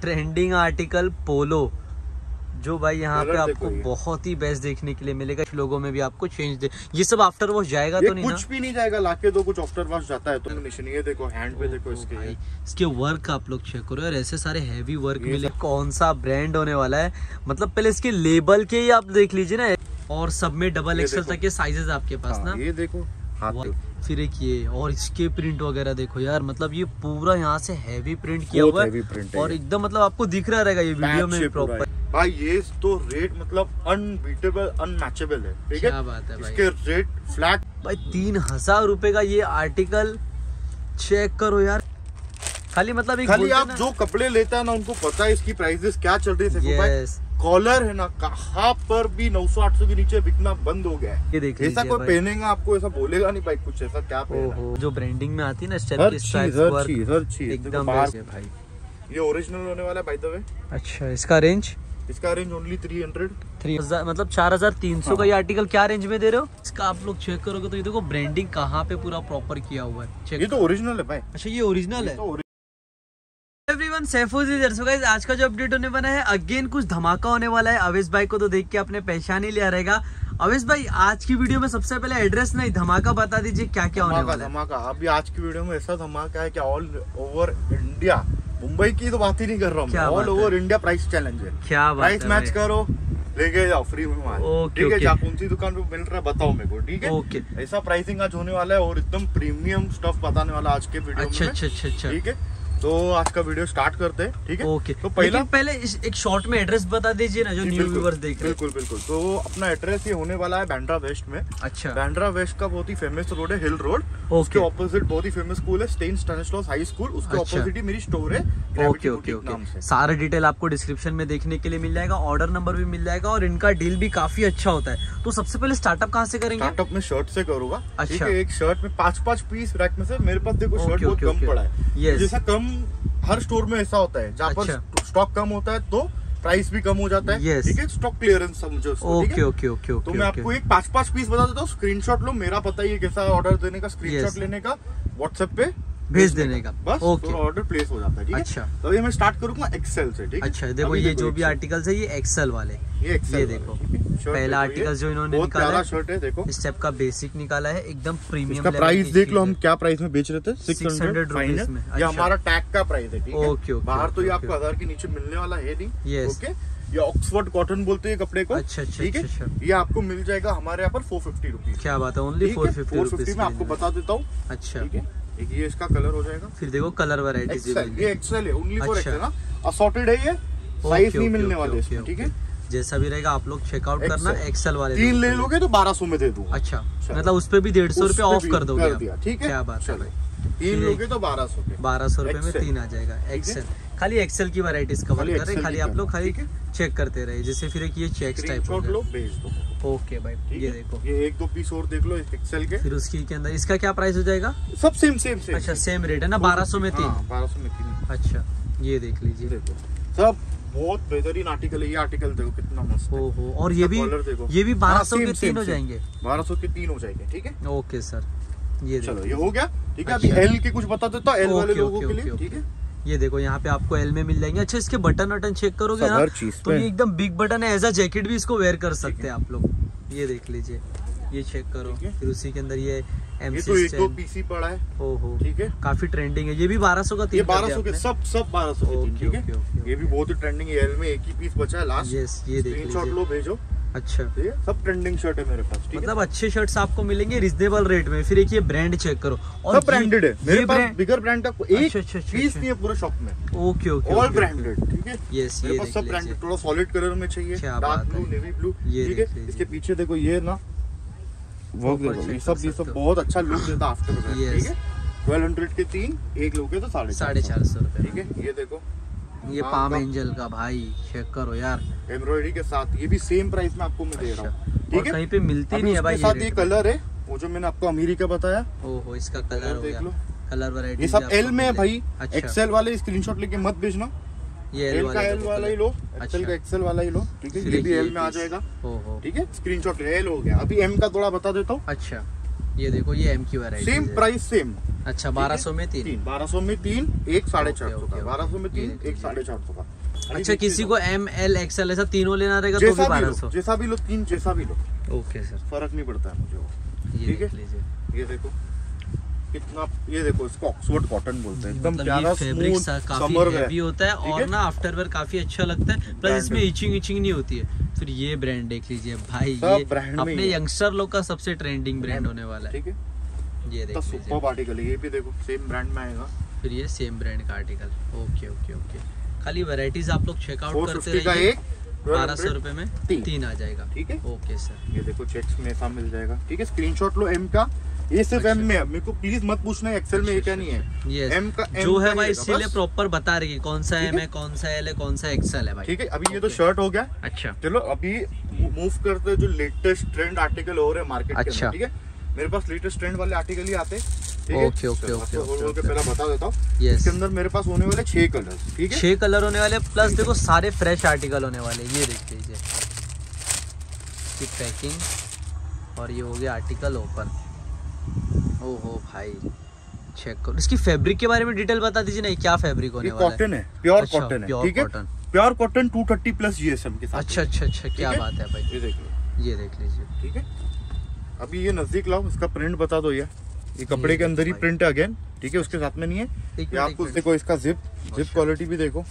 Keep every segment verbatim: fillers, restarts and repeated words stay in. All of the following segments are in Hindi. ट्रेंडिंग आर्टिकल पोलो, जो भाई यहाँ पे आपको बहुत ही बेस्ट देखने के लिए मिलेगा। लोगों में भी आपको चेंज दे, ये सब आफ्टर वॉश जाएगा तो नहीं कुछ ना? भी नहीं जाएगा, लाके दो कुछ आफ्टर वॉश जाता है तो मिशन। ये देखो हैंड पे देखो इसके भाई, इसके वर्क आप लोग चेक करो यार, ऐसे सारे हैवी वर्क मिले। कौन सा ब्रांड होने वाला है, मतलब पहले इसके लेबल के ही आप देख लीजिए ना। और सब में डबल एक्सएल तक के साइजेस आपके पास ना। ये देखो फिर एक ये, और इसके प्रिंट वगैरह देखो यार, मतलब ये पूरा यहाँ से हैवी प्रिंट किया हुआ है और एकदम मतलब आपको दिख रहा रहेगा ये वीडियो में प्रॉपर। भाई ये तो रेट मतलब अनबीटेबल अनमैचेबल है, ठीक है? क्या बात है भाई, इसके रेट फ्लैट भाई तीन हजार रूपए का ये आर्टिकल चेक करो यार। खाली मतलब खाली आप जो कपड़े लेता है ना, उनको पता है इसकी प्राइसेस क्या चल रही है। कॉलर है ना, कहाँ पर भी नौ सौ आठ सौ के नीचे बिकना बंद हो गया है। ये देख ऐसा कोई पहनेगा आपको ऐसा बोलेगा नहीं भाई कुछ ऐसा क्या पहना। जो ब्रांडिंग में आती है ना स्टाइल, स्टाइल वर्क एकदम बेस्ट है भाई। ये ओरिजिनल होने वाला है बाय द वे। अच्छा, इसका रेंज इसका range only three hundred three हजार मतलब चार हजार तीन सौ का ये आर्टिकल क्या रेंज में दे रहे हो। इसका आप लोग चेक करोगे तो ये देखो ब्रांडिंग कहाँ पे पूरा प्रॉपर किया हुआ है। ये तो ओरिजिनल है भाई। अच्छा, ये ओरिजिनल है। एवरीवन, सैफुज़ इधर। सो गाइस, आज का जो अपडेट होने वाला है अगेन कुछ धमाका होने वाला है। अवेश भाई को तो देख के आपने पहचान ही लिया रहेगा। अवेश भाई, आज की वीडियो में सबसे पहले एड्रेस नहीं धमाका बता दीजिए, क्या क्या होने वाला है धमाका। अभी आज की वीडियो में ऐसा धमाका है कि ऑल ओवर इंडिया, मुंबई की तो बात ही नहीं कर रहा हूँ, all over India price challenge है। क्या प्राइस मैच करो, लेके जाओ फ्री में माल, ठीक है? जहाँ कौन सी दुकान पे मिल रहा है बताओ मेरे को, ठीक है? ओके, ऐसा प्राइसिंग आज होने वाला है और एकदम प्रीमियम स्टफ बताने वाला आज के वीडियो में। अच्छा अच्छा अच्छा, ठीक है, तो आज का वीडियो स्टार्ट करते हैं, ठीक है? ओके, तो पहला पहले इस एक शॉर्ट में एड्रेस बता दीजिए ना जो न्यू व्यूअर्स देख रहे हैं। बिल्कुल बिल्कुल, तो अपना एड्रेस ये होने वाला है बांद्रा वेस्ट में। अच्छा, बांद्रा वेस्ट का बहुत ही फेमस रोड है हिल रोड, उसके ऑपोजिट बहुत ही फेमस स्कूल है स्टेनिस्लोस हाई स्कूल, उसके ऑपोजिट ही मेरी स्टोर है। ओके ओके ओके, सारा डिटेल आपको डिस्क्रिप्शन में देखने के लिए मिल जाएगा, ऑर्डर नंबर भी मिल जाएगा और इनका डील भी काफी अच्छा होता है। तो सबसे पहले स्टार्टअप कहाँ से करेंगे? स्टार्टअप में शर्ट से करूंगा। अच्छा, एक शर्ट में पांच पांच पीस रैक में से, मेरे पास देखो शर्ट बहुत कम पड़ा है। जैसा कम हर स्टोर में ऐसा होता है, जहाँ पर अच्छा। स्टॉक कम होता है तो प्राइस भी कम हो जाता है, ठीक है? स्टॉक क्लियरेंस समझो। ओके ओके ओके ओके, तो मैं आपको एक पांच पांच पीस बता देता हूँ, स्क्रीनशॉट लो, मेरा पता ही है कैसा ऑर्डर देने का, स्क्रीनशॉट लेने का, व्हाट्सएप पे भेज देने का, बस ऑर्डर प्लेस हो जाता है, ठीक है? अच्छा, तो ये मैं स्टार्ट करूंगा एक्सेल से, ठीक है? अच्छा, देखो ये जो भी आर्टिकल्स है ये एक्सेल वाले, ये एक्सेल देखो पहला आर्टिकल जो इन्होंने निकाला है, शर्ट है देखो इस टाइप का बेसिक निकाला है, एकदम प्रीमियम। इसका प्राइस देख लो, हम क्या प्राइस में बेच रहे थे, सिक्स हंड्रेड रुपीज में। ये हमारा टैग का प्राइस है, ठीक है? ओके ओके, बाहर तो ये आपको हजार के नीचे मिलने वाला है नहीं। ओके, ये ऑक्सफोर्ड कॉटन बोलते हैं कपड़े को, अच्छा अच्छा, ठीक है? ये आपको मिल जाएगा हमारे यहाँ पर फोर फिफ्टी रुपीज। क्या बात है, ओनली फोर फिफ्टी में आपको बता देता हूँ। अच्छा, ठीक है, ये इसका कलर हो जाएगा। फिर देखो कलर वैरायटी, ये एक्सेल है, ओनली फॉर एक्सेल ना, असॉर्टेड है, ये साइज नहीं मिलने वाले इसमें, ठीक है? जैसा भी रहेगा आप लोग चेकआउट करना। एक्सेल वाले तीन ले लोगे तो बारह सौ में दे दूंगा। अच्छा, मतलब उस पे भी डेढ़ सौ रूपये ऑफ कर दोगे, ठीक है? क्या बात है भाई, तीन लोगे तो बारह सौ बारह सौ रूपये में तीन आ जाएगा एक्सेल। खाली एक्सेल की वैरायटीज कवर कर रहे हैं, खाली आप लोग खाली चेक करते रहे। जैसे फिर एक ये चेक्स टाइप लो, भेज दो। ओके भाई, ये देखो ये एक दो पीस और देख लो एक्सेल के। फिर उसकी के अंदर इसका क्या प्राइस हो जाएगा? सब सेम सेम सेम। अच्छा, सेम रेट है ना, बारह सौ में तीन, बारह सौ में तीन। अच्छा, ये देख लीजिए, देखो सब बहुत बेहतरीन आर्टिकल है। ये आर्टिकल देखो कितना मस्त है। ओहो, और ये भी ये भी बारह सौ के तीन हो जाएंगे, बारह सौ के तीन हो जाएंगे, ठीक है? ओके सर, ये चलो ये हो गया, ठीक है? अभी एल के कुछ बता देता हूँ एल वाले लोगों के लिए, ठीक है? ये देखो यहाँ पे आपको एल में मिल जाएंगे। अच्छा, इसके बटन वटन चेक करोगे ना तो ये एकदम बिग बटन है, एज अ जैकेट भी इसको वेयर कर सकते हैं आप लोग। ये देख लीजिए, ये चेक करो। फिर उसी के अंदर ये एमसी तो एक दो पीसी पड़ा है। ओहो, ठीक है, काफी ट्रेंडिंग है। ये भी बारह सौ का, ये बारह सौ के सब सब बारह सौ के, ठीक है? ये भी बहुत ही ट्रेंडिंग है। एल में एक ही पीस बचा है लास्ट। यस, ये देख लीजिए, शॉट लो, भेजो। अच्छा, सब ट्रेंडिंग शर्ट है मेरे पास, मतलब अच्छे शर्ट्स आपको मिलेंगे रिजनेबल रेट में। फिर एक ये ब्रांड चेक करो, और सब ब्रांडेड है मेरे पास, बिगर ब्रांड का एक पीस नहीं है पूरे शॉप में। ओके ओके, ऑल ब्रांडेड, ठीक है? यस, ये सब ब्रांडेड। थोड़ा सॉलिड कलर में चाहिए, डार्क ब्लू, नेवी ब्लू, ठीक है? इसके पीछे देखो ये ना वर्क देखो, ये सब ये सब बहुत अच्छा लुक देता है आफ्टर में, ठीक है? बारह सौ के तीन, एक लोगे तो साढ़े चार सौ रुपए, ठीक है? ये देखो ये पाम एंजल का भाई, चेक करो यार, एम्ब्रॉयडरी के साथ। ये भी सेम प्राइस में आपको मैं दे रहा हूँ, ठीक है? कहीं पे मिलती नहीं है भाई। साथ ये कलर है वो जो मैंने आपको अमीरी का बताया। ओहो, इसका कलर देख लो, कलर वैरायटी। ये सब एल में है भाई, एक्सेल वाले स्क्रीनशॉट लेके मत भेजना, ये एल वाला एल वाला ही लो, एक्सेल का एक्सेल वाला ही लो, ठीक है? ये भी एल में आ जाएगा, ठीक है? स्क्रीनशॉट एल हो गया। अभी एम का थोड़ा बता देता हूँ। अच्छा, ये देखो ये एम की वैरायटी सेम प्राइस सेम। अच्छा बारह सौ में तीन, बारह सौ में तीन एक साढ़े चार सौ का, बारह सौ में तीन एक साढ़े चार सौ का। अच्छा किसी को एम एल एक्सएल ऐसा तीनों लेना रहेगा तो भी बारह सौ, जैसा भी लो तीन जैसा भी लो। ओके सर फर्क नहीं पड़ता है मुझे। ठीक है ये देखो कितना, ये देखो इसको ऑक्सफोर्ड कॉटन बोलते हैं, एकदम प्यारा फैब्रिक सा, काफी हैवी होता है और ना आफ्टरवेयर काफी अच्छा लगता है, प्लस इसमें इचिंग इचिंग नहीं होती है। फिर ये ब्रांड देख लीजिए भाई, ये अपने यंगस्टर लोग का सबसे ट्रेंडिंग ब्रांड होने वाला है। ठीक है ये देखो सुपर आर्टिकल, ये भी देखो सेम ब्रांड में आएगा, फिर ये सेम ब्रांड का आर्टिकल। ओके ओके ओके खाली वैरायटीज आप लोग चेकआउट करते रहिए। बारह सौ रुपए में तीन आ जाएगा। ठीक है ओके सर ये देखो चेक्स में ऐसा मिल जाएगा। ठीक है स्क्रीनशॉट लो एम का, ये सिर्फ एम में है, मेरे को प्लीज मत पूछना एक्सेल में ये क्या नहीं है। एम का जो है भाई इसीलिए प्रॉपर बता रही है कौन सा एम है कौन सा एल है कौन सा एक्सेल है भाई। ठीक है अभी ये तो शर्ट हो गया। अच्छा चलो अभी मूव करते जो लेटेस्ट ट्रेंड आर्टिकल हो रहे हैं मार्केट के अंदर। ठीक है मेरे पास लेटेस्ट ट्रेंड वाले आर्टिकल ही आते हैं। ओके ओके ओके ओके पहला बता देता हूँ, इसके अंदर मेरे पास होने वाले छह कलर। ठीक है छह कलर होने वाले, प्लस देखो सारे फ्रेश आर्टिकल होने वाले। ये देख लीजिए इसकी पैकिंग, और ये हो गया आर्टिकल ओपन। ओहो भाई चेक करो, इसकी फैब्रिक के बारे में डिटेल बता दीजिए ना, क्या फैब्रिक होने वाला है। कॉटन है, प्योर कॉटन है। ठीक है pure cotton two thirty plus GSM के साथ। अच्छा अच्छा अच्छा क्या बात है भाई, ये देख लो ये देख लीजिए। ठीक है अभी ये नजदीक लाओ, इसका प्रिंट बता दो, ये ये कपड़े के अंदर ही प्रिंट है अगेन। ठीक है उसके साथ में नहीं है ये आपको। देखो इसका जिप जिप क्वालिटी भी देखो,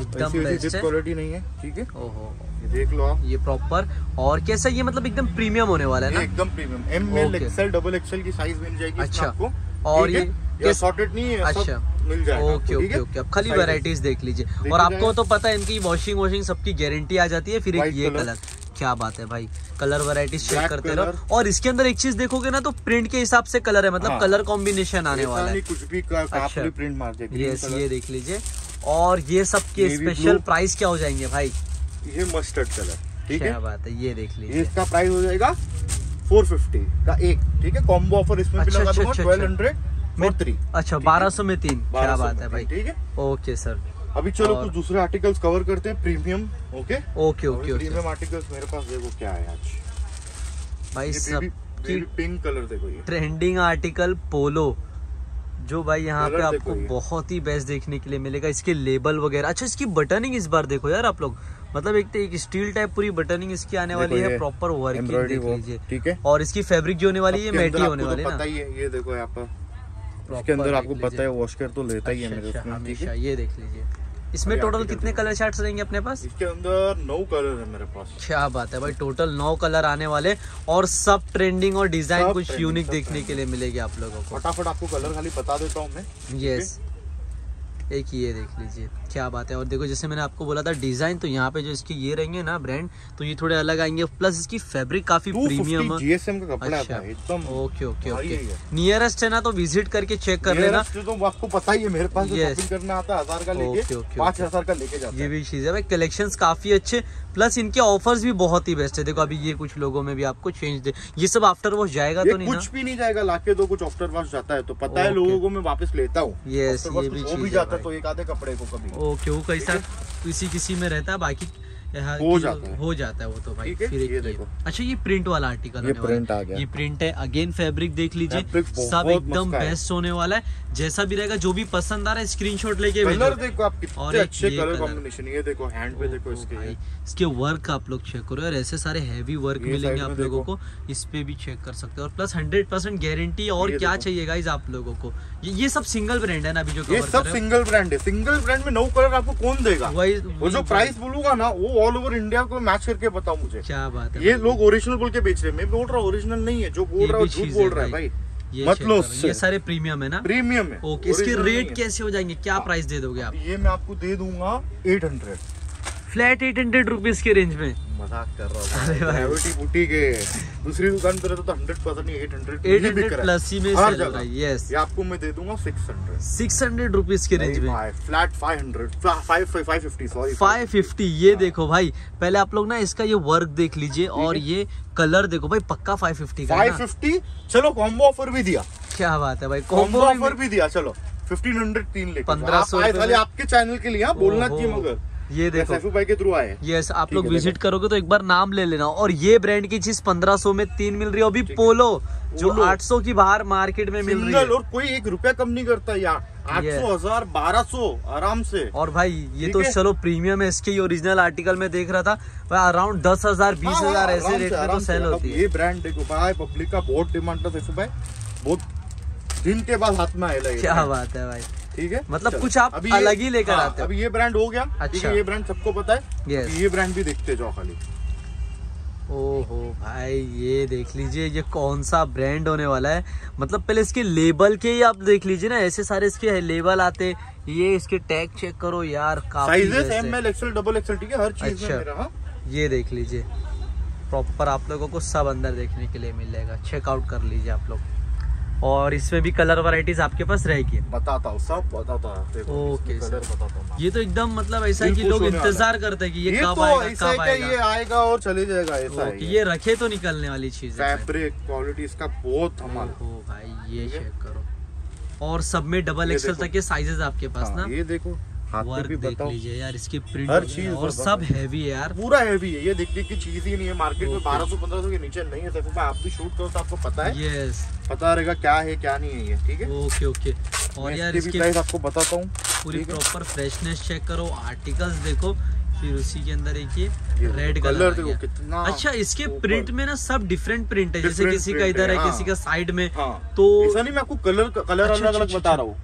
एकदम जिप क्वालिटी नहीं है। ठीक है ओहो ये देख लो आप, ये प्रॉपर और कैसा, ये मतलब एकदम प्रीमियम होने वाला है ना, एकदम premium. M L XL double XL की साइज मिल जाएगी आपको, और ये सॉर्टेड नहीं है, अच्छा मिल जाएगा। ओके ओके ओके अब खाली वैरायटीज देख लीजिए। और आपको तो पता है इनकी वॉशिंग वॉशिंग सबकी गारंटी आ जाती है। फिर एक ये कलर, क्या बात है भाई, कलर वैरायटीज चेक करते रहो। और इसके अंदर एक चीज देखोगे ना तो प्रिंट के हिसाब से कलर है, मतलब हाँ। कलर कॉम्बिनेशन आने वाला है, कुछ भी का, अच्छा। भी प्रिंट मार दे। यस ये देख लीजिए। और ये सब के स्पेशल प्राइस क्या हो जाएंगे भाई, ये मस्टर्ड कलर। ठीक है क्या बात है, ये देख लीजिए इसका प्राइस हो जाएगा फोर फिफ्टी का एक। ठीक है कॉम्बो ऑफर इसमें भी लगा दूंगा ट्वेल्व हंड्रेड। अच्छा बारह सौ में तीन, क्या बात है भाई। ठीक है ओके सर अभी चलो कुछ दूसरे आर्टिकल्स कवर करते हैं premium. Okay okay okay premium articles मेरे पास देखो क्या है आज भाई, सब की पिंक कलर देखो, ये ट्रेंडिंग आर्टिकल पोलो जो भाई यहाँ पे आपको बहुत ही बेस्ट देखने के लिए मिलेगा। इसके लेबल वगैरह, अच्छा इसकी बटनिंग इस बार देखो यार आप लोग, मतलब एक, एक स्टील टाइप पूरी बटनिंग इसकी आने वाली है, प्रॉपर वर्किंग देख लीजिए। ठीक है और इसकी फैब्रिक जो होने वाली है मेटी होने वाली है। ये देखो यहाँ पर इसके अंदर आपको पता है वॉशकर तो लेता ही है। ये देख लीजिए इसमें टोटल कितने कलर चार्ट्स रहेंगे अपने पास, इसके अंदर नौ कलर है मेरे पास। क्या बात है भाई, टोटल नौ कलर आने वाले और सब ट्रेंडिंग और डिजाइन कुछ यूनिक देखने के लिए मिलेगी आप लोगों को। फटाफट आपको कलर खाली बता देता हूँ मैं। यस एक ये देख लीजिए, क्या बात है। और देखो जैसे मैंने आपको बोला था डिजाइन, तो यहाँ पे जो इसके ये रहेंगे ना ब्रांड, तो ये थोड़े अलग आएंगे, प्लस इसकी फैब्रिक काफी प्रीमियम है। जीएसएम का कपड़ा आता है एकदम। ओके ओके ओके नियरेस्ट है ना तो विजिट करके चेक कर लेना, तो आपको पता ही है मेरे पास शॉपिंग करना आता है हजार का लेके पाँच हजार का लेके जाता है। ये भी चीज है भाई, कलेक्शन काफी अच्छे, प्लस इनके ऑफर्स भी बहुत ही बेस्ट है। देखो अभी ये कुछ लोगों में भी आपको चेंज दे, ये सब आफ्टर वॉश जाएगा तो नहीं, कुछ भी नहीं जाएगा, लाके दो कुछ आफ्टर वॉश जाता है तो पता है लोगों को मैं वापस लेता हूँ। यस ये भी जाता है तो एक आधे कपड़े को कभी, ओके वो कैसा किसी किसी में रहता है, बाकी हो जाता है हो जाता है वो तो भाई। फिर ये देखो अच्छा ये प्रिंट वाला आर्टिकल होने वाला है, ये प्रिंट है अगेन, फैब्रिक देख लीजिए सब एकदम बेस्ट होने वाला है। जैसा भी रहेगा जो भी पसंद आ रहा है स्क्रीनशॉट लेके भेजो। देखो आप कितने अच्छे कलर कॉम्बिनेशन, ये देखो हैंड पे देखो इसके इसके वर्क आप लोग चेक करो, और ऐसे सारे हैवी वर्क मिलेंगे आप लोगों को, इस पे भी चेक कर सकते हो। और प्लस हंड्रेड परसेंट गारंटी और क्या चाहिए गाइस आप लोगों को। ये सब सिंगल ब्रांड है ना अभी, जो सब सिंगल ब्रांड है, सिंगल ब्रांड में नौ कलर आपको कौन देगा, वो जो प्राइस बोलूंगा ना वो ऑल ओवर इंडिया को मैच करके बताओ मुझे। क्या बात है, ये लोग ओरिजिनल बोल के बेच रहे हैं, मैं बोल रहा हूँ ओरिजिनल नहीं है, जो बोल रहा है झूठ बोल रहा है भाई। ये मतलब ये सारे प्रीमियम है ना, प्रीमियम है। ओके इसके रेट कैसे हो जाएंगे, क्या प्राइस दे दोगे आप? ये मैं आपको दे दूंगा eight hundred flat, eight hundred rupees के रेंज में। मजाक कर रहा हूँ, बुटीक है, दूसरी दुकान पर तो hundred percent eight hundred eight hundred plus ही में सेल हो रहा है। यस आपको मैं दे दूंगा six hundred six hundred rupees के रेंज में, flat five hundred five fifty sorry five fifty. ये देखो भाई पहले आप लोग ना इसका ये वर्क देख लीजिए, और ये कलर देखो भाई पक्का फाइव फिफ्टी का फाइव फिफ्टी चलो कॉम्बो ऑफर भी दिया, क्या बात है भाई, कॉम्बो ऑफर भी दिया। चलो फिफ्टीन हंड्रेड तीन ले पंद्रह सौ आपके चैनल के लिए बोलना चाहिए, मगर ये देखो सैफू भाई के थ्रू आए। यस, आप लोग विजिट करोगे तो एक बार नाम ले लेना। और ये ब्रांड की चीज पंद्रह सौ में तीन मिल रही है। अभी पोलो जो आठ सौ की बाहर मार्केट में मिल रही है और कोई एक रुपया कम नहीं करता यहाँ। आठ सौ हजार बारह सौ आराम से। और भाई ये तो चलो प्रीमियम है, इसके ओरिजिनल आर्टिकल में देख रहा था अराउंड दस हजार बीस हजार ऐसे रेट में तो सेल होती है। ये ब्रांड देखो भाई, पब्लिक का बहुत डिमांड था सैफू भाई, बहुत दिन के बाद हाथ में आएगा। क्या बात है भाई, ठीक है, मतलब कुछ आप अलग ही लेकर आते हैं। अभी ये ब्रांड हो गया, अच्छा ये ब्रांड सबको पता है। यस, ये ब्रांड भी देखते जाओ खाली। ओहो भाई, ये देख लीजिए ये कौन सा ब्रांड होने वाला है। मतलब पहले इसके लेबल के ही आप देख लीजिए ना, ऐसे सारे इसके लेबल आते। ये इसके टैग चेक करो यार, sizes M L XL double XL, ठीक है, हर चीज में मेरा। ये देख लीजिए प्रॉपर आप लोगों को सब अंदर देखने के लिए मिलेगा, चेकआउट कर लीजिए आप लोग। और इसमें भी कलर वैरायटीज आपके पास रहेगी, बताता हूँ सब बताता हूँ। ओके सर, ये तो एकदम मतलब ऐसा है कि लोग इंतजार करते हैं कि ये कब आएगा कब आएगा, ये आएगा और चले जाएगा ऐसा है। ये रखे तो निकलने वाली चीज है। फैब्रिक क्वालिटी इसका बहुत धमाल। ओह भाई ये चेक करो, और सब में डबल एक्सएल तक के साइजेस आपके पास ना। ये देखो वर्क देख लीजिए यार, इसकी प्रिंट हर चीज, और सब हैवी है यार, पूरा हैवी है। ये देखने की चीज ही नहीं है मार्केट में, बारह सौ पंद्रह सौ के नीचे नहीं है। तो आप भी शूट करो तो आपको पता है। यस, पता रहेगा क्या है क्या नहीं है ये, ठीक है। ओके ओके, और यार इसकी प्राइस आपको बताता हूँ। पूरी प्रॉपर फ्रेशनेस चेक करो, आर्टिकल्स देखो, फिर उसी के अंदर एक ये रेड कलर देखो कितना अच्छा। इसके प्रिंट में ना सब डिफरेंट प्रिंट है, जैसे किसी का इधर है, किसी का साइड में। तो मैं आपको कलर कलर अलग अलग बता रहा हूँ,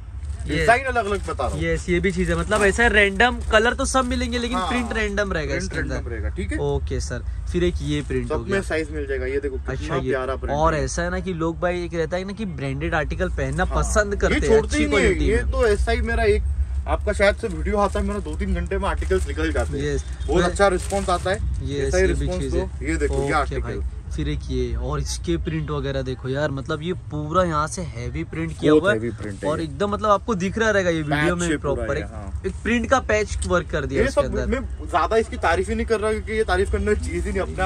डिजाइन अलग अलग बता रहा हूँ। यस, ये भी चीज है, मतलब ऐसा रैंडम कलर तो सब मिलेंगे लेकिन हाँ, प्रिंट रैंडम रहेगा इसके अंदर, ठीक है। ओके सर, फिर एक ये प्रिंट सब में साइज मिल जाएगा। ये देखो कितना प्यारा प्रिंट। और ऐसा है ना कि लोग भाई एक रहता है ना कि ब्रांडेड आर्टिकल पहनना हाँ, पसंद करते हैं, अच्छी क्वालिटी। ये तो ऐसा ही मेरा एक आपका शायद से वीडियो आता है मेरा, दो तीन घंटे में आर्टिकल्स निकल जाते हैं, बहुत अच्छा रिस्पॉन्स आता है। ये देखो ये आर्टिकल, फिर एक ये, और इसके प्रिंट वगैरह देखो यार, मतलब ये पूरा यहाँ से हैवी प्रिंट किया हुआ है और एकदम मतलब आपको दिख रहा रहेगा ये वीडियो में प्रॉपर एक, हाँ। एक प्रिंट का पैच वर्क कर दिया इसके अंदर। मैं ज्यादा इसकी तारीफ ही नहीं कर रहा क्योंकि ये तारीफ करने की चीज ही नहीं, अपने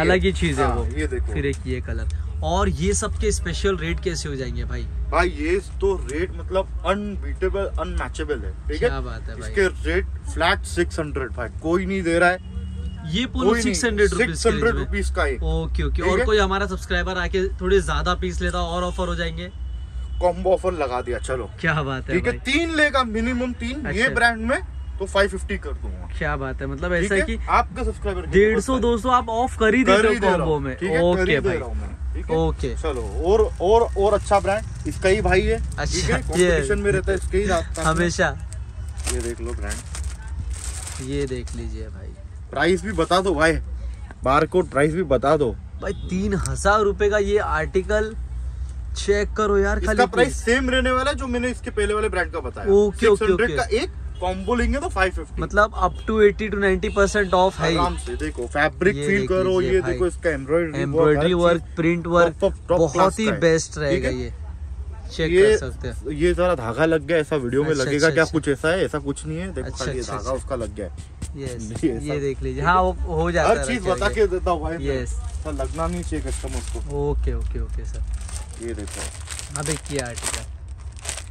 अलग ही चीज है वो। ये देखो फिर एक ये कलर, और ये सबके स्पेशल रेट कैसे हो जाएंगे भाई? भाई ये तो रेट मतलब अनबीटेबल अनमैचेबल है, ठीक है, क्या बात है। इसके रेट फ्लैट सिक्स हंड्रेड भाई, कोई नहीं दे रहा है। ये पूरा सिक्स हंड्रेड रुपीज का है। ओके ओके, और कोई हमारा सब्सक्राइबर आके थोड़े ज्यादा पीस लेता और ऑफर हो जाएंगे, कॉम्बो ऑफर लगा दिया। चलो क्या बात है, ठीक है, तीन लेगा मिनिमम तीन। अच्छा। ये ब्रांड में तो पाँच सौ पचास कर दूंगा। क्या बात है, मतलब ऐसा है कि आपका सब्सक्राइबर डेढ़ सौ दो सौ आप ऑफ कर ही देते हो कॉम्बो में। ओके भाई, ओके okay. चलो, और और और अच्छा ब्रांड इसका ही भाई है, अच्छा कंपटीशन में रहता है इसके ही हमेशा। ये देख लो ब्रांड, ये देख लीजिए भाई, प्राइस भी बता दो भाई, बारकोड प्राइस भी बता दो भाई। तीन हजार रूपए का ये आर्टिकल चेक करो यार, इसका प्राइस सेम रहने वाला है जो मैंने इसके पहले वाले ब्रांड का बताया। ओके ओके, छह सौ का एक कॉम्बो लेंगे तो पाँच सौ पचास, मतलब अप टू अस्सी टू नब्बे परसेंट ऑफ है। आराम से देखो फैब्रिक फील करो, ये देखो इसका embroidery embroidery work, print work बहुत ही बेस्ट रहेगा। ये चेक कर सकते हैं, ये जरा धागा लग गया ऐसा वीडियो में लगेगा क्या, कुछ ऐसा है, ऐसा कुछ नहीं है, देखो खाली धागा उसका लग गया है। Yes, ये देख लीजिए हाँ, वो हो जाता है, हर चीज बता के देता हूँ भाई। यस, लगना नहीं चाहिए कस्टमर को। ओके ओके ओके सर, ये देखो अब एक किया आर्टिकल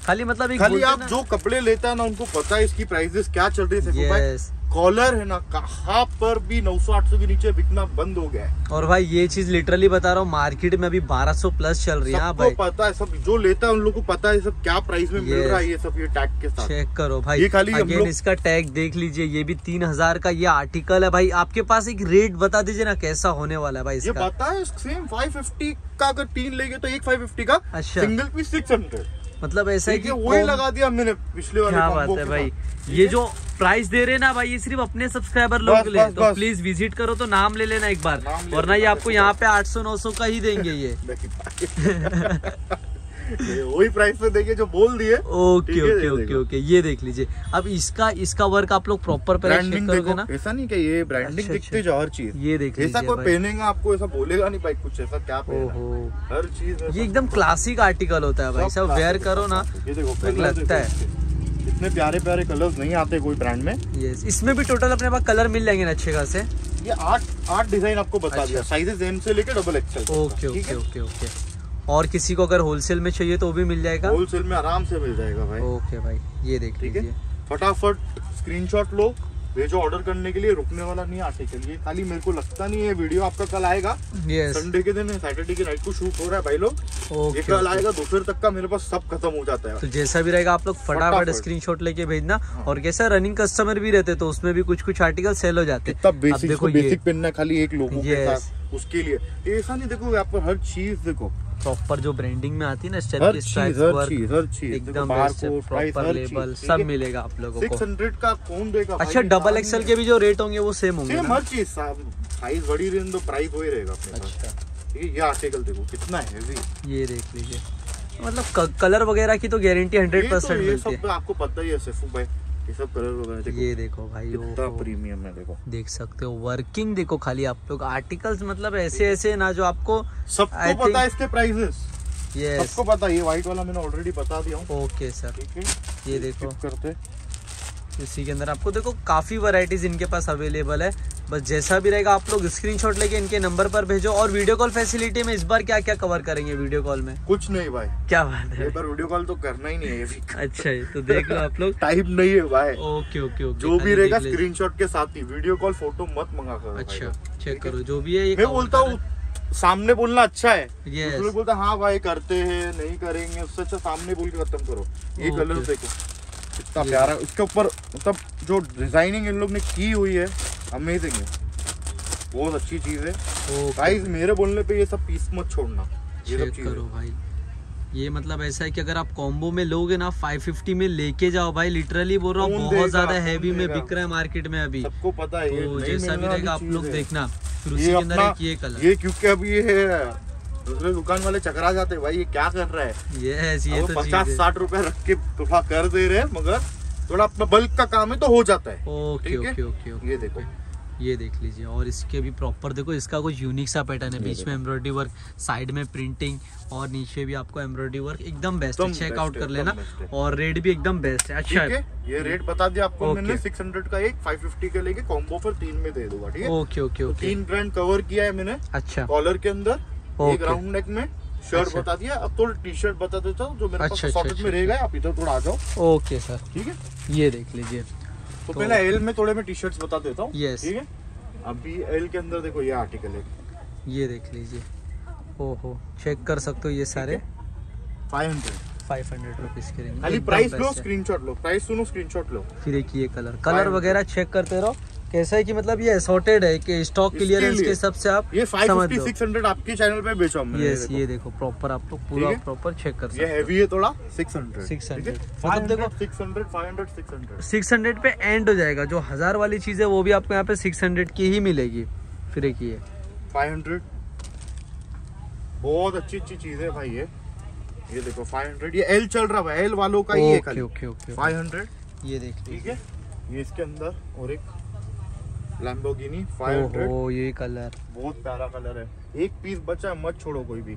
खाली, मतलब एक खाली आप जो कपड़े लेता है ना उनको पता है इसकी प्राइसेस क्या चल रही है। yes. कॉलर है ना, कहाँ पर भी नौ सौ आठ सौ के नीचे बिकना बंद हो गया है। और भाई ये चीज लिटरली बता रहा हूँ, मार्केट में अभी बारह सौ प्लस चल रही है। सबको भाई पता है, सब जो लेता है उन लोगों को पता है सब क्या प्राइस में yes. मिल रहा है। ये सब ये टैग के साथ चेक करो भाई, ये खाली अगेन इसका टैग देख लीजिए। ये भी तीन हजार का ये आर्टिकल है भाई, आपके पास एक रेट बता दीजिए ना कैसा होने वाला है भाई इसका। ये पता है सेम फाइव फिफ्टी का अगर तीन लेंगे तो एक फाइव फिफ्टी का सिंगल पीस सिक्स हंड्रेड, मतलब ऐसा है कि वही लगा दिया मैंने पिछले वाले। क्या बात है भाई, ये जो प्राइस दे रहे हैं ना भाई ये सिर्फ अपने सब्सक्राइबर लोग के लिए, तो प्लीज विजिट करो तो नाम ले लेना एक बार, वरना ये आपको यहाँ पे आठ सौ नौ सौ का ही देंगे ये वही प्राइस पे देंगे जो बोल दिए। ओके ओके ओके ओके, ये देख लीजिए अब इसका इसका वर्क आप लोग प्रॉपर ब्रांडिंग करोगे ना, ऐसा नहीं कि ये ब्रांडिंग दिखती जो हर चीज। ये देख लीजिए, ऐसा कोई पहनेगा आपको ऐसा बोलेगा नहीं भाई कुछ ऐसा क्या पहना, हर चीज ये एकदम क्लासिक आर्टिकल होता है भाई, सब वेयर करो ना लगता है। इतने प्यारे प्यारे कलर्स नहीं आते कोई ब्रांड में। यस, इसमें भी टोटल अपने पास कलर मिल जाएंगे अच्छे खासे। ये आठ आठ डिजाइन आपको बता दिया, साइजेस एम से लेकर double XL. Okay okay okay okay, और किसी को अगर होलसेल में चाहिए तो वो भी मिल जाएगा, होलसेल में आराम से मिल जाएगा भाई। ओके भाई, ये देख लीजिए फटाफट स्क्रीनशॉट लो, भेजो ऑर्डर करने के लिए, रुकने वाला नहीं आटे के लिए। खाली मेरे को लगता नहीं है वीडियो आपका कल आएगा, संडे के दिन सैटरडे की नाइट को शूट हो रहा है भाई लोग, ये कल आएगा, दोपहर तक का मेरे पास सब खत्म हो जाता है। तो जैसा भी रहेगा आप लोग फटाफट स्क्रीनशॉट लेके भेजना। और कैसा रनिंग कस्टमर भी रहते तो उसमें भी कुछ कुछ आर्टिकल सेल हो जाते। बेसिक पेन खाली एक लोगों के साथ, उसके लिए ऐसा नहीं, देखो आप हर चीज देखो प्रॉपर जो ब्रांडिंग में आती है ना, हर चीज हर चीज हर चीज एकदम प्रॉपर लेबल सब मिलेगा आप लोगों को। छह सौ का कौन देगा? अच्छा डबल एक्सएल के भी जो रेट होंगे वो सेम होंगे ना? हर चीज साइज बड़ी रेंज तो प्राइस वही रहेगा अपने पास। ये आर्टिकल देखो कितना हैवी, ये देख लीजिए, मतलब कलर वगैरह की तो गारंटी हंड्रेड परसेंट मिलती है। आपको पता ही है सैफू भाई ये सब कलर वगैरह, ये देखो भाई कितना प्रीमियम है, देखो देख सकते हो वर्किंग, देखो खाली आप लोग आर्टिकल्स मतलब ऐसे ऐसे ना जो आपको सबको पता है इसके प्राइसेस। यस सबको पता, ये व्हाइट वाला मैंने ऑलरेडी बता दिया हूं। ओके सर ये देखो करते इसी के अंदर आपको देखो काफी वैरायटीज इनके पास अवेलेबल है। बस जैसा भी रहेगा आप लोग स्क्रीनशॉट लेके इनके नंबर पर भेजो। और वीडियो कॉल फैसिलिटी में इस बार क्या क्या कवर करेंगे वीडियो कॉल में? कुछ नहीं भाई, क्या बात है, पर वीडियो कॉल तो करना ही नहीं है। अच्छा है, तो देख लो आप लोग टाइम नहीं है भाई। ओके ओके ओके, जो भी रहेगा स्क्रीनशॉट के साथ ही, वीडियो कॉल फोटो मत मंगा करो। अच्छा चेक करो जो भी है, मैं बोलता हूँ सामने बोलना अच्छा है। yes. बोलता हाँ भाई करते है नहीं करेंगे, उससे अच्छा सामने बोल के खत्म करो। ये कलर देखो कितना प्यारा, उसके ऊपर मतलब जो डिजाइनिंग इन लोग ने की हुई है अमेजिंग है, बहुत अच्छी चीज है। गाइस मेरे बोलने पे ये सब पीस मत छोड़ना, ये सब चीज करो भाई। ये मतलब ऐसा है कि अगर आप कॉम्बो में लोगे ना पाँच सौ पचास में लेके जाओ भाई, लिटरली बोल रहा हूँ बहुत ज्यादा हैवी में बिक रहा है मार्केट में अभी, सबको पता है। तो जैसा भी रहेगा आप लोग देखना। ये कलर ये क्योंकि अब ये दूसरे दुकान वाले चकरा जाते हैं भाई ये क्या कर रहा है। यस ये तो पचास साठ रुपए रख के तोहफा कर दे रहे, मगर थोड़ा अपना बल्क का काम है तो हो जाता है। ओके ओके ओके ओके, ये देखो ये देख लीजिए। और इसके भी प्रॉपर देखो इसका कुछ यूनिक सा पैटर्न है, बीच में एम्ब्रॉयडरी वर्क, साइड में प्रिंटिंग और नीचे भी आपको एम्ब्रॉयडरी वर्क, एकदम बेस्ट है, चेकआउट कर लेना। और रेट भी एकदम बेस्ट है। अच्छा ये रेट बता दिया आपको मैंने, सिक्स हंड्रेड का एक फाइव फिफ्टी का लेके कॉम्बो पर तीन में दे दूंगा। ठीक है ओके ओके ओके, तीन ब्रांड कवर किया है मैंने। अच्छा कॉलर के अंदर एक राउंड नेक में शर्ट बता दिया, अब थोड़ा टी शर्ट बता देता हूँ जो मेरे पास शॉर्ट में रहेगा, आप इधर थोड़ा आ जाओ। ओके सर ठीक है, ये देख लीजिए। तो पहले एल में थोड़े मैं टी शर्ट्स बता देता हूँ। यस ठीक है, अभी एल के अंदर देखो ये आर्टिकल है, ये देख लीजिए। ओहो चेक कर सकते हो, ये सारे five hundred five hundred rupees के रेंज। खाली प्राइस लो, स्क्रीनशॉट लो, प्राइस सुनो स्क्रीनशॉट लो। फिर एक ये कलर कलर वगैरह चेक करते रहो। कैसा है कि मतलब ये असॉर्टेड है कि स्टॉक क्लियरेंस के हिसाब से आप ये पाँच सौ पचास छह सौ आपके चैनल पे बेचो हमने। यस ये देखो प्रॉपर आप लोग पूरा प्रॉपर चेक कर सकते हो। ये हैवी है थोड़ा छह सौ छह सौ मतलब देखो छह सौ पाँच सौ छह सौ छह सौ पे एंड हो जाएगा, जो हजार वाली चीज है वो भी आपको यहाँ पे छह सौ की ही मिलेगी। फिर एक ये पाँच सौ बहुत अच्छी अच्छी चीज है भाई। ये ये देखो पाँच सौ, ये एल चल रहा है, एल वालों का ये खाली। ओके ओके पाँच सौ ये देख लीजिए। ठीक है ये इसके अंदर और एक लैम्बोर्गिनी पाँच सौ। ओह ये कलर बहुत प्यारा कलर है, एक पीस बचा मत छोड़ो कोई भी।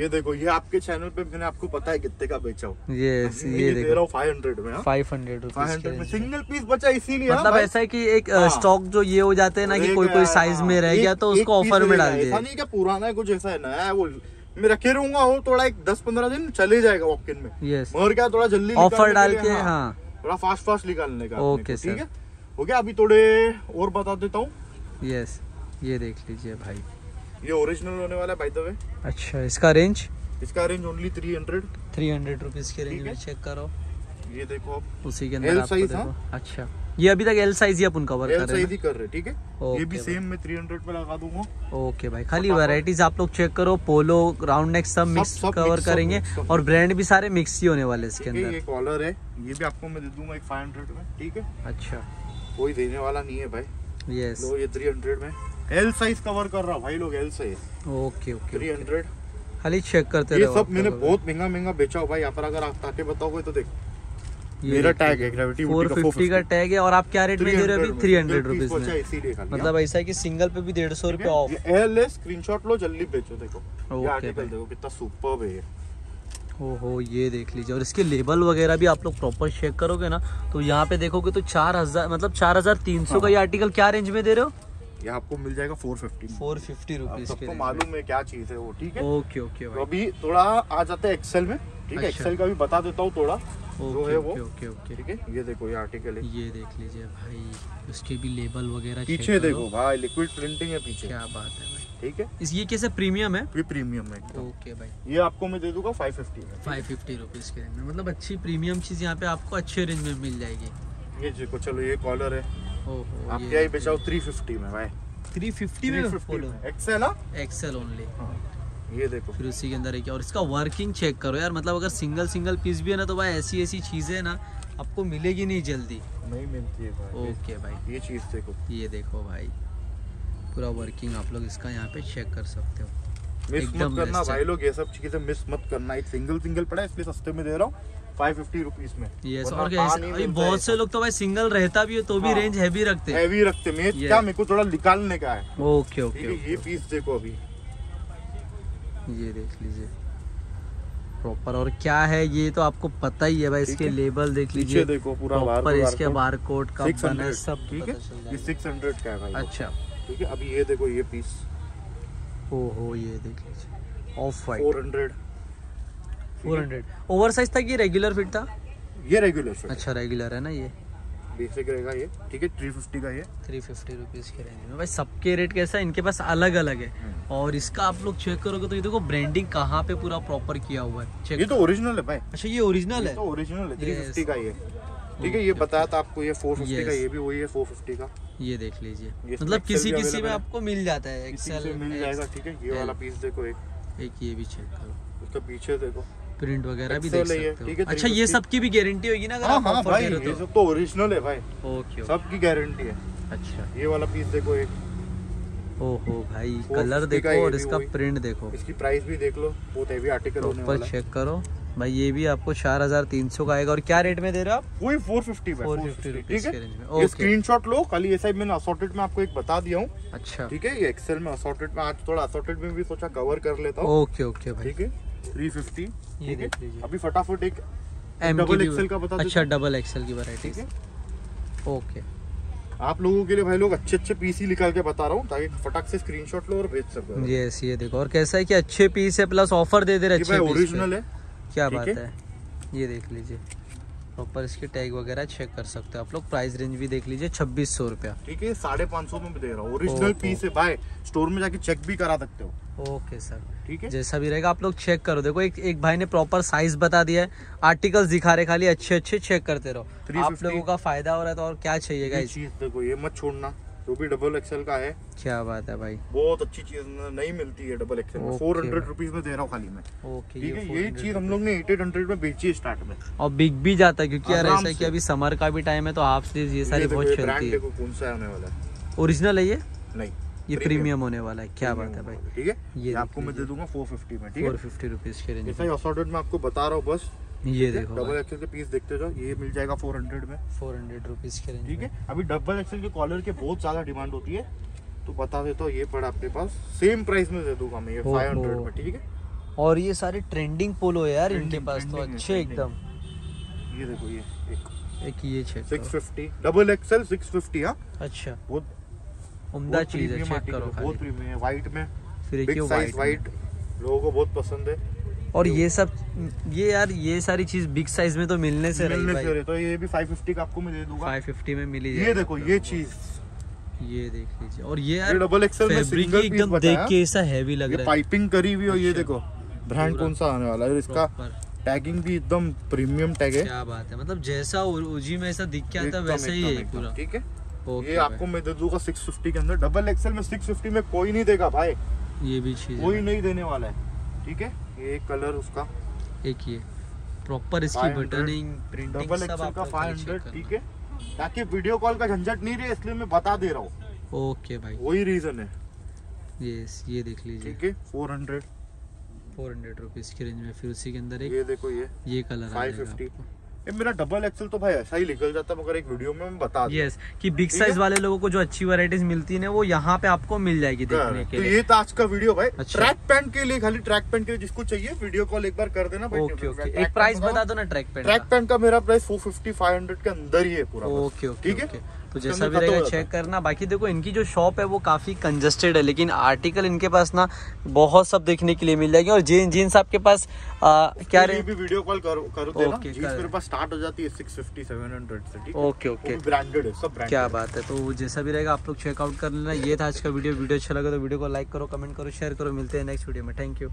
ये देखो ये आपके चैनल पे मैंने आपको पता है कितने का बेचा हो। यस ये देखो पाँच सौ में पाँच सौ में सिंगल पीस बचा, इसीलिए मतलब ऐसा है कि एक स्टॉक जो ये हो जाते हैं ना कि कोई कोई साइज में रह गया तो उसको ऑफर में डाल दिया। ऐसा नहीं कि पुराना है कुछ, ऐसा है नया है, वो मैं रखे रहूंगा वो थोड़ा एक दस पंद्रह दिन चले जाएगा वॉक इन में। और क्या थोड़ा जल्दी ऑफर डाल के थोड़ा फास्ट फास्ट निकालने का। ओके ठीक है हो गया, अभी थोड़े और बता देता हूँ। यस ये देख लीजिए भाई, ये ओरिजिनल होने वाला है बाय द वे। अच्छा इसका रेंज इसका range only three hundred three hundred rupees के रेंज में चेक करो। ये देखो आप उसी के अंदर एल साइज। अच्छा ये अभी तक एल साइज ही अपन कवर कर रहे हैं। ठीक है ये भी सेम में थ्री हंड्रेड पे लगा दूंगा। ओके भाई खाली वैरायटीज आप लोग चेक करो, पोलो राउंड नेक सब मिक्स कवर करेंगे और ब्रांड भी सारे मिक्स ही होने वाले इसके अंदर। ये कॉलर है ये भी आपको मैं दे दूंगा एक फाइव हंड्रेड में। ठीक है अच्छा कोई देने वाला नहीं है भाई। यस लो ये तीन सौ में एल साइज कवर कर रहा भाई लोग, एल साइज। ओके ओके तीन सौ खाली चेक करते रहो। ये सब मैंने बहुत महंगा महंगा बेचा हो भाई, यहाँ पर अगर आप ताके बताओगे तो देख मेरा टैग है ग्रेविटी चार सौ पचास का टैग है। और आप क्या रेट में दे रहे हो अभी? तीन सौ रुपीस में, मतलब ऐसा है कि सिंगल पे भी डेढ़ सौ रुपए ऑफ। एल स्क्रीनशॉट लो जल्दी बेचो। देखो ये आर्टिकल देखो कितना सुपर्ब है। ओहो ये देख लीजिए। और इसके लेबल वगैरह भी आप लोग प्रॉपर चेक करोगे ना तो यहाँ पे देखोगे तो चार हजार मतलब चार हजार तीन सौ का ये आर्टिकल क्या रेंज में दे रहे हो? ये आपको मिल जाएगा four fifty, four fifty rupees. सबको मालूम है क्या चीज है वो, ठीक है। ओके ओके भाई। तो अभी थोड़ा आ जाते हैं एक्सेल में, ठीक है। एक्सेल का भी बता देता हूँ थोड़ा जो है वो, ओके ओके, ठीक है। ये देखो ये आर्टिकल है, ये देख लीजिए भाई, उसके भी लेबल वगैरह पीछे देखो भाई, लिक्विड प्रिंटिंग है पीछे, क्या बात है भाई, ठीक है। इस ये कैसे प्रीमियम है, ये प्रीमियम है, ओके भाई। ये आपको मैं दे दूंगा फाइव फिफ्टी में, फाइव फिफ्टी रुपीस के रेंज में, मतलब अच्छी प्रीमियम चीज यहाँ पे आपको अच्छे रेंज में मिल जाएगी। ये देखो, चलो ये कॉलर है, आप क्या ही बेचाओ थ्री फिफ्टी में भाई, थ्री फिफ्टी में फॉलो एक्सेल एक्सेल ओनली। ये देखो फिर उसी के अंदर है क्या, और इसका वर्किंग चेक करो यार, मतलब अगर सिंगल सिंगल पीस भी है ना तो भाई ऐसी ऐसी चीजें ना आपको मिलेगी नहीं, जल्दी नहीं मिलती है भाई। ओके भाई, ये चीज देखो, ये देखो भाई पूरा वर्किंग आप लोग इसका यहाँ पे चेक कर सकते हो। मिस मत करना भाई लोग, ये सब चीजें मिस मत करना। एक सिंगल सिंगल पड़ा है इसलिए सस्ते में दे रहा हूँ, फाइव फिफ्टी रुपीस में। yes, और अभी बहुत से लोग तो भाई सिंगल रहता भी है तो भी हाँ, रेंज हैवी रखते हैं, हैवी रखते हैं। yeah. क्या मेरे को थोड़ा निकालने का है। ओके ओके, ये पीस देखो अभी, ये देख लीजिए प्रॉपर, और क्या है ये तो आपको पता ही है भाई, इसके लेबल देख लीजिए, देखो पूरा प्रॉपर इसके बारकोड का बना है सब, ठीक है। ये सिक्स हंड्रेड का है भाई, अच्छा ठीक है। अभी ये देखो ये पीस, ओहो ये देख लीजिए, off white four hundred, four hundred. Oversize था कि रेगुलर फिट था? ये रेगुलर फिट। अच्छा रेगुलर है ना, ये बेसिक रहेगा ये, ठीक है। थ्री फिफ्टी का ये, थ्री फिफ्टी रुपीस के रेंज में भाई। सबके रेट कैसा है इनके पास अलग अलग है, और इसका आप लोग चेक करोगे तो ये देखो ब्रांडिंग कहाँ पे पूरा प्रॉपर किया हुआ है, चेक। ये तो ओरिजिनल है भाई। अच्छा ये ओरिजिनल है, ओरिजिनल है, थ्री फिफ्टी का ये, ठीक है। ये बताया था आपको ये फोर फिफ्टी का, ये भी वही है फोर फिफ्टी का। ये देख लीजिए, मतलब किसी किसी में आपको मिल जाता है, एक्सेल मिल जाएगा, ठीक है। ये वाला पीस देखो, एक एक ये भी चेक करो, उसका पीछे देखो प्रिंट वगैरह भी देख सकते हो। अच्छा ये सबकी भी गारंटी होगी ना? हाँ हाँ भाई, ये सब तो ओरिजिनल है भाई। ओके, सबकी गारंटी है। अच्छा ये वाला पीस देखो एक, ओहो भाई, कलर देखो और इसका प्रिंट देखो, इसकी प्राइस भी देख लो, बहुत हैवी आर्टिकल होने वाला है। चेक करो भाई, ये भी आपको चार हजार तीन सौ का आएगा। और क्या रेट में दे रहे हो आप? वही फोर फिफ्टी में। स्क्रीन शॉट लो, कल ये साइड मैंने असॉर्टेड में आपको एक बता दिया हूँ, अच्छा ठीक है। ये एक्सेल में असॉर्टेड में, आज थोड़ा असॉर्टेड में भी सोचा कवर कर लेता हूँ। ओके ओके भाई, ठीक है। थ्री फिफ्टी, ये देख लीजिए। अभी फटाफट एक डबल एक्सेल का बता दो। अच्छा डबल एक्सेल की वैरायटी, ठीक है। ओके, आप लोगों के लिए भाई लोग अच्छे अच्छे पीस ही निकाल के बता रहा हूँ ताकि फटाक से स्क्रीनशॉट लो और भेज सको। यस, ये देखो, और कैसा है कि अच्छे पीस है प्लस ऑफर दे दे रहे, अच्छे पीस ओरिजिनल है, क्या बात है। ये देख लीजिए प्रॉपर, इसके टैग वगैरह चेक कर सकते हो आप लोग। प्राइस रेंज भी देख लीजिए, छब्बीस सौ रुपया, ठीक है। साढ़े पाँच सौ में भी दे रहा हूँ, ओरिजिनल पीस है भाई, स्टोर में जाके चेक भी करा सकते हो। ओके सर, ठीक है। जैसा भी रहेगा आप लोग चेक करो। देखो एक एक भाई ने प्रॉपर साइज बता दिया है, आर्टिकल्स दिखा रहे, खाली अच्छे अच्छे चेक करते रहो, आप लोगों का फायदा हो रहा है। तो और क्या चाहिएगा इस चीज, देखो ये मत छोड़ना, जो भी डबल एक्सेल का है, क्या बात है भाई, बहुत अच्छी चीज नहीं मिलती है डबल एक्सेल में। फोर हंड्रेड रुपीज में दे रहा हूँ खाली में, ठीक है। यही चीज हम लोग ने एट एट हंड्रेड में बेची स्टार्ट में, और बिक भी जाता है क्योंकि यार ऐसा है कि अभी समर का भी टाइम है तो हाफ स्लीव्स ये सारी बहुत चलती है। कौन सा होने वाला है? ओरिजिनल है ये? नहीं, ये प्रीमियम होने वाला है, क्या बात है भाई, ठीक है। ये आपको मैं दे दूंगा फोर फिफ्टी में, ठीक है, फोर फिफ्टी रुपीस के रेंज में। ऐसा असॉर्टेड में आपको बता रहा हूं बस। ये देखो डबल एक्सेल के पीस देखते जाओ, ये मिल जाएगा फोर हंड्रेड में, फोर हंड्रेड रुपीस के रेंज में, ठीक है। अभी डबल एक्सेल के कॉलर के बहुत ज्यादा डिमांड होती है तो बता देता हूं, ये पड़ा अपने पास, सेम प्राइस में दे दूंगा मैं ये फाइव हंड्रेड में, ठीक है। और ये सारे ट्रेंडिंग पोलो है यार इनके पास तो, अच्छे एकदम। ये देखो ये एक एक ये six fifty double XL six fifty. हां अच्छा, बहुत उम्दा चीज है, चेक करो, बहुत प्रीमियम है। वाइट में फिर एक साइज वाइट लोगों को बहुत पसंद है। और ये सब ये यार ये सारी चीज बिग साइज में तो मिलने से मिलने रही भाई। तो ये भी फाइव फिफ्टी का आपको मैं दे दूंगा, फाइव फिफ्टी में मिली। ये देखो ये चीज, ये देख लीजिए। और ये यार डबल एक्सेल में सिंगल एकदम देख के ऐसा हैवी लग रहा है, पाइपिंग करी हुई। और ये देखो ब्रांड कौन सा आने वाला है, इसका टैगिंग भी एकदम प्रीमियम टैग है, क्या बात है। मतलब जैसा ओजी में ऐसा दिख के आता वैसा ही है पूरा, ठीक है। ये आपको मैं दे दूंगा सिक्स फिफ्टी के अंदर, डबल एक्सेल में सिक्स फिफ्टी में कोई नहीं देगा भाई, ये भी चीज कोई नहीं देने वाला है, ठीक है। ये कलर उसका एक ये प्रॉपर इसकी बटनिंग प्रिंटिंग डबल एक्सेल का फाइव हंड्रेड, ठीक है। ताकि वीडियो कॉल का झंझट नहीं रहे इसलिए मैं बता दे रहा हूँ। ओके भाई, वही रीजन है। यस, ये देख लीजिए, ठीक है। Four hundred four hundred rupees की रेंज में। फिर उसी के अंदर एक ये देखो, ये ये कलर फाइव फिफ्टी। ये मेरा डबल एक्सेल तो भाई ऐसा ही निकल जाता मगर एक वीडियो में मैं बता दूं। यस, कि बिग साइज वाले लोगों को जो अच्छी वैरायटीज मिलती है वो यहाँ पे आपको मिल जाएगी देखने के लिए। तो ये था आज का वीडियो भाई। अच्छा। ट्रैक पैंट के लिए, खाली ट्रैक पैंट के लिए जिसको चाहिए वीडियो कॉल एक बार कर देना भाई। ओके ओके, एक प्राइस बता दो ना ट्रैक पैंट। ट्रैक पैंट का मेरा price four fifty five hundred के अंदर ही है पूरा, ठीक है। तो जैसा भी रहेगा चेक करना। बाकी देखो इनकी जो शॉप है वो काफ़ी कंजस्टेड है, लेकिन आर्टिकल इनके पास ना बहुत सब देखने के लिए मिल जाएगी। और जीन जीन्स आपके पास आ, क्या रहे भी वीडियो कॉल करो करो ओके जीन्स मेरे पास स्टार्ट हो जाती है सिक्स फिफ्टी सेवन हंड्रेड से ठीक। ओके ओके ब्रांडेड है सब, क्या बात है। तो जैसा भी रहेगा आप लोग चेकआउट कर लेना। ये था आज का वीडियो वीडियो अच्छा लगा तो वीडियो को लाइक करो, कमेंट करो, शेयर करो। मिलते हैं नेक्स्ट वीडियो में। Thank you.